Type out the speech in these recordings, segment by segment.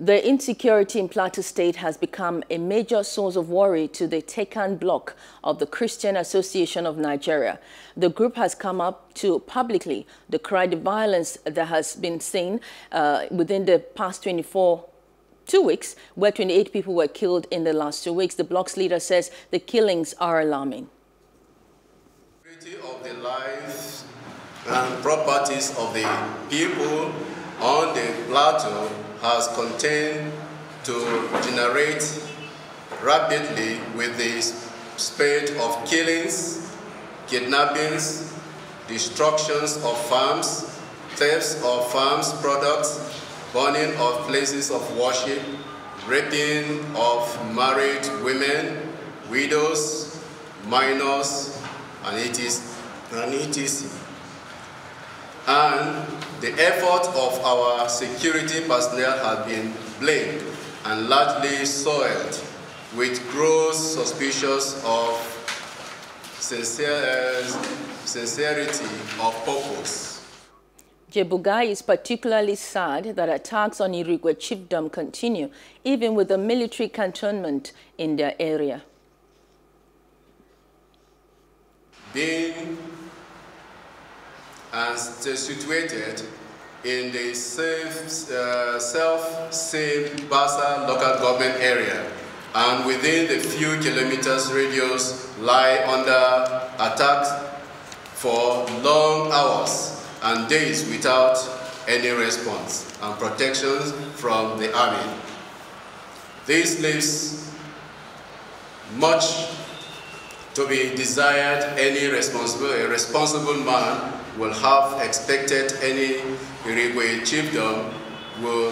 The insecurity in Plateau State has become a major source of worry to the Tekan Bloc of the Christian Association of Nigeria. The group has come up to publicly decry the violence that has been seen within the past 2 weeks, where 28 people were killed in the last 2 weeks. The Bloc's leader says the killings are alarming. Of the lives and properties of the people on the plateau has continued to generate rapidly with the spate of killings, kidnappings, destructions of farms, thefts of farms products, burning of places of worship, raping of married women, widows, minors, and it is. And the effort of our security personnel has been blamed and largely soiled with gross suspicions of sincerity of purpose. Jebugai is particularly sad that attacks on Irigwe chiefdom continue, even with the military cantonment in their area. Being and situated in the self-same Bassa local government area, and within the few kilometers radius lie under attack for long hours and days without any response and protection from the army. This leaves much to be desired. Any responsible man will have expected any Irigwe chiefdom will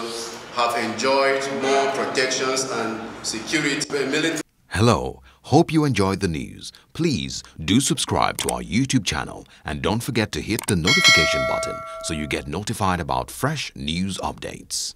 have enjoyed more protections and security. Hello, hope you enjoyed the news. Please do subscribe to our YouTube channel and don't forget to hit the notification button so you get notified about fresh news updates.